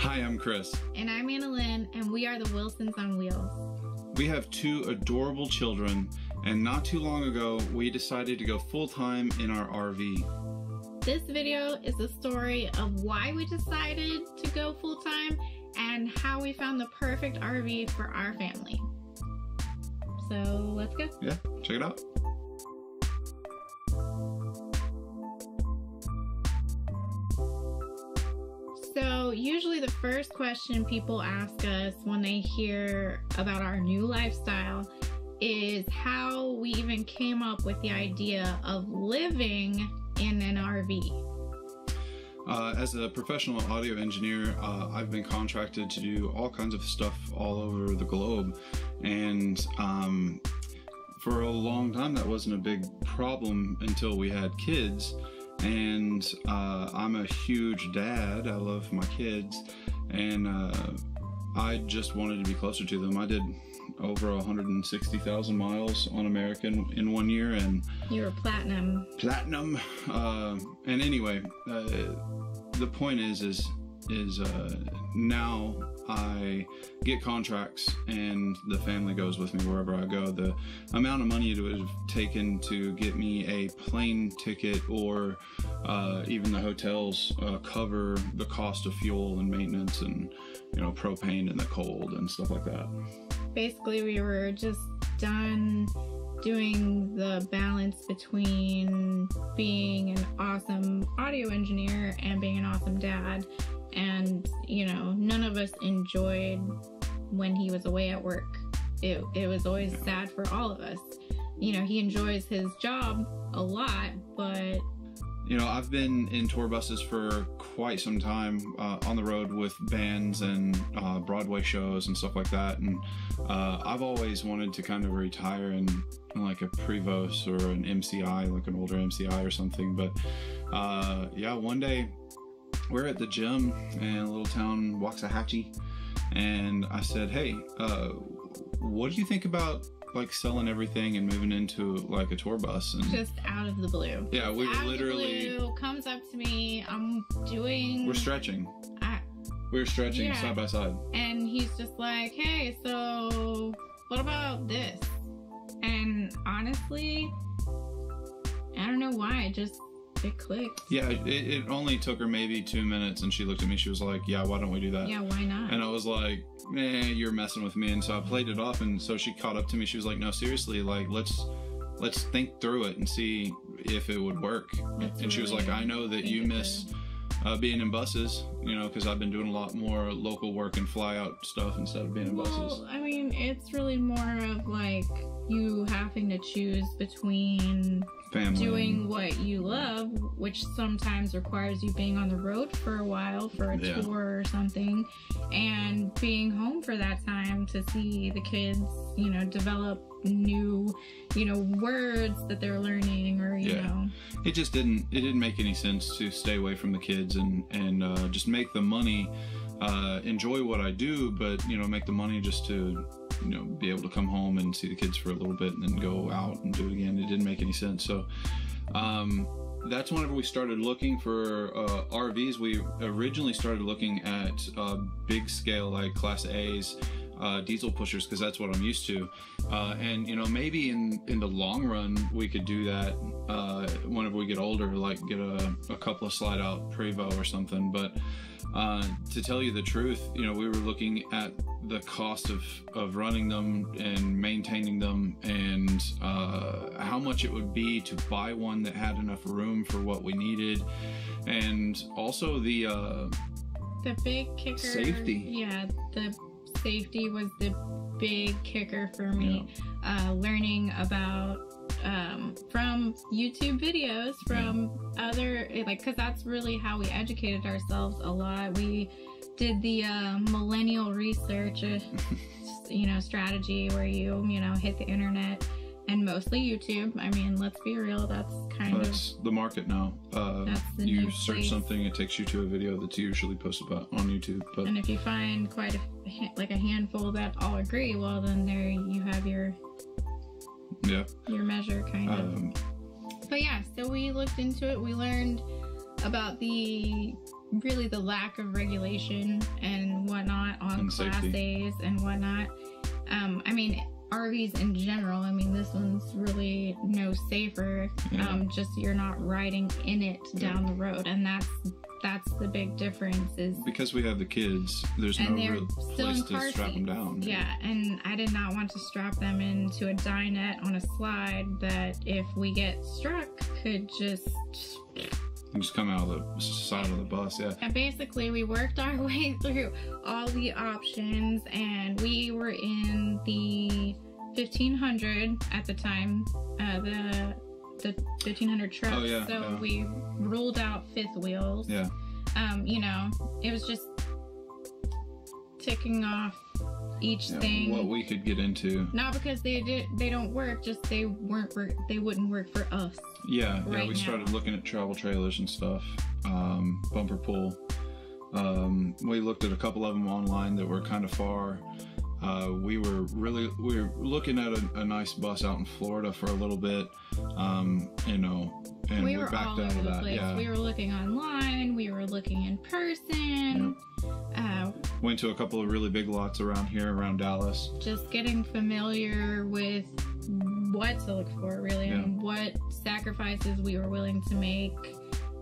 Hi, I'm Chris. And I'm Anna Lynn, and we are the Wilsons on Wheels. We have two adorable children, and not too long ago, we decided to go full-time in our RV. This video is a story of why we decided to go full-time and how we found the perfect RV for our family. So let's go. Yeah, check it out. So usually the first question people ask us when they hear about our new lifestyle is how we even came up with the idea of living in an RV. As a professional audio engineer, I've been contracted to do all kinds of stuff all over the globe, and for a long time that wasn't a big problem until we had kids. And I'm a huge dad. I love my kids, and I just wanted to be closer to them. I did over 160,000 miles on American in one year, and you were platinum. Platinum. And anyway, the point is now I get contracts and the family goes with me wherever I go. The amount of money it would have taken to get me a plane ticket or even the hotels cover the cost of fuel and maintenance and, you know, propane in the cold and stuff like that. Basically, we were just done doing the balance between being an awesome audio engineer and being an awesome dad. And, you know, none of us enjoyed when he was away at work. It was always sad for all of us. You know, he enjoys his job a lot, but... You know, I've been in tour buses for quite some time, on the road with bands and Broadway shows and stuff like that. And I've always wanted to kind of retire in like a Prevost or an MCI, like an older MCI or something. But yeah, one day... We're at the gym in a little town, Waxahachie, and I said, hey, what do you think about like selling everything and moving into like a tour bus? And just out of the blue. Yeah, we were literally... Blue comes up to me, I'm doing... We're stretching. We're stretching, yeah, side by side. And he's just like, hey, so what about this? And honestly, I don't know why, it clicked. Yeah, it only took her maybe 2 minutes, and she looked at me. She was like, yeah, why don't we do that? Yeah, why not? And I was like, you're messing with me. And so I played it off, and so she caught up to me. She was like, no, seriously, like, let's think through it and see if it would work. That's and she was like, I know that you miss being in buses, you know, because I've been doing a lot more local work and fly-out stuff instead of being in buses. Well, I mean, it's really more of, like, you having to choose between... Family. Doing what you love, which sometimes requires you being on the road for a while for a tour or something, and being home for that time to see the kids, you know, develop new, you know, words that they're learning, or you know, it just didn't make any sense to stay away from the kids and just make the money, enjoy what I do, but, you know, make the money just to, you know, be able to come home and see the kids for a little bit and then go out and do it again. It didn't make any sense. So that's whenever we started looking for RVs. We originally started looking at big scale, like Class A's, diesel pushers, because that's what I'm used to. And, you know, maybe in the long run, we could do that whenever we get older, like get a couple of slide out Prevost or something. But to tell you the truth, you know, we were looking at the cost of running them and maintaining them, and how much it would be to buy one that had enough room for what we needed, and also the big kicker, safety. Yeah, the safety was the big kicker for me. Yeah. Learning about from YouTube videos, from other, like, because that's really how we educated ourselves a lot. We did the millennial research, you know, strategy where you know, hit the internet and mostly YouTube. I mean, let's be real, that's kind of the market now. You search something, it takes you to a video that's usually posted about on YouTube. But and if you find quite a handful that all agree, well, then there you have your your measure, kind of. But yeah, so we looked into it. We learned about the lack of regulation and classes and whatnot. I mean, RVs in general, I mean, this one's really no safer. Yeah. Just you're not riding in it down the road, and that's the big difference. Is because we have the kids, there's no real place to strap them down. Yeah, and I did not want to strap them into a dinette on a slide that, if we get struck, could just come out of the side of the bus. Yeah. And basically we worked our way through all the options, and we were in the 1500 at the time, the 1500 truck. Oh, yeah, so yeah. We ruled out fifth wheels. Yeah. You know, it was just ticking off each thing, what we could get into. Not because they don't work, just they wouldn't work for us. Yeah, right. Yeah, we started looking at travel trailers and stuff, bumper pull. We looked at a couple of them online that were kind of far. We were looking at a nice bus out in Florida for a little bit, you know, and we backed out of that. Yeah. We were looking online, we were looking in person. Yep. Went to a couple of really big lots around here, around Dallas. Just getting familiar with what to look for, really, yeah, and what sacrifices we were willing to make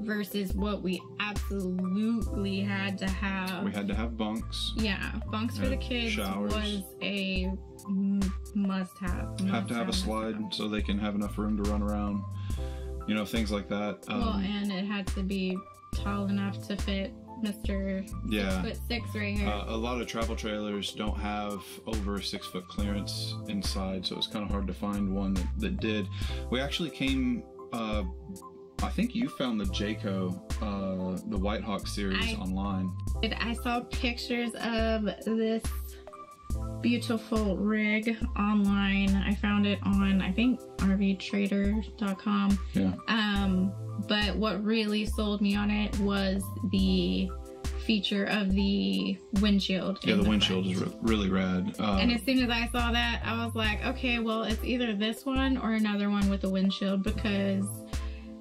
versus what we absolutely had to have. We had to have bunks. Yeah, bunks for the kids. Showers was a must-have. Have to have a slide so they can have enough room to run around, you know, things like that. Well, and it had to be tall enough to fit Mr. Yeah. 6'6" right here. A lot of travel trailers don't have over a 6-foot clearance inside, so it's kind of hard to find one that did. We actually came, I think you found the Jayco, the White Hawk series online. I saw pictures of this beautiful rig online. I found it on, I think, RVTrader.com. Yeah. But what really sold me on it was the feature of the windshield. Yeah, the windshield is really rad. And as soon as I saw that, I was like, okay, well, it's either this one or another one with a windshield, because,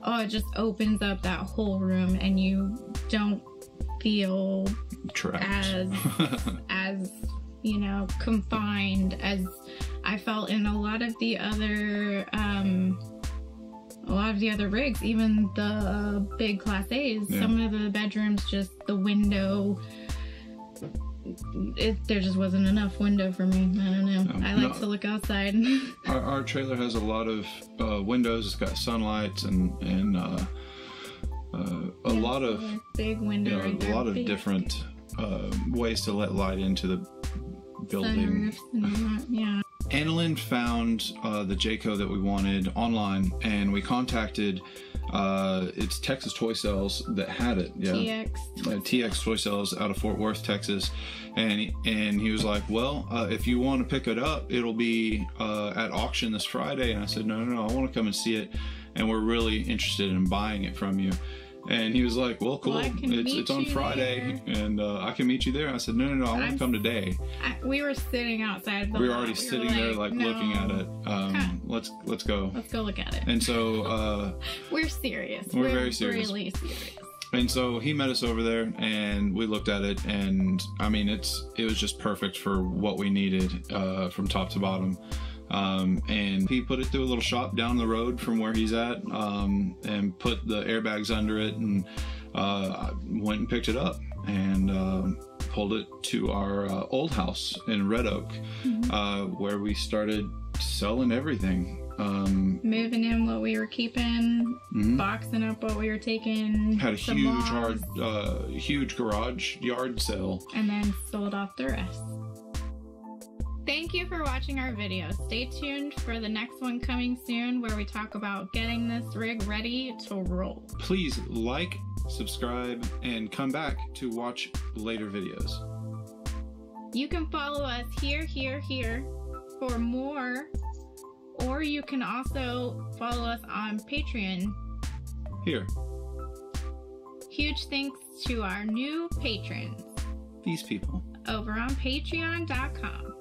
oh, it just opens up that whole room and you don't feel trapped as you know, confined as I felt in a lot of the other rigs, even the big Class A's. Yeah. Some of the bedrooms, just the window, there just wasn't enough window for me. I don't know. I like to look outside. our trailer has a lot of windows. It's got sunlights and a lot of big windows. You know, right, a lot of different ways to let light into the building. Sunroofs and yeah. Annalyn found the Jayco that we wanted online, and we contacted, it's Texas Toy Sales that had it. Yeah. TX Toy Sales out of Fort Worth, Texas. And he was like, well, if you want to pick it up, it'll be at auction this Friday. And I said, no, I want to come and see it, and we're really interested in buying it from you. And he was like, well, cool, it's on Friday, and I can meet you there. I said, no, I want to come today. We were sitting outside. We were already sitting there, like, looking at it. Let's go. Let's go look at it. And so... we're serious. We're very serious. Really serious. And so he met us over there, and we looked at it, and, I mean, it was just perfect for what we needed from top to bottom. And he put it through a little shop down the road from where he's at, and put the airbags under it, and went and picked it up, and pulled it to our old house in Red Oak, mm-hmm, where we started selling everything. Moving in what we were keeping, mm-hmm, boxing up what we were taking. Had a huge garage yard sale. And then sold off the rest. Thank you for watching our video. Stay tuned for the next one coming soon, where we talk about getting this rig ready to roll. Please like, subscribe, and come back to watch later videos. You can follow us here for more, or you can also follow us on Patreon. Here. Huge thanks to our new patrons. These people. Over on Patreon.com.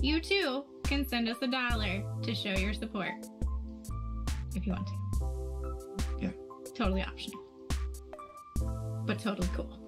You too can send us $1 to show your support, if you want to. Yeah. Totally optional, but totally cool.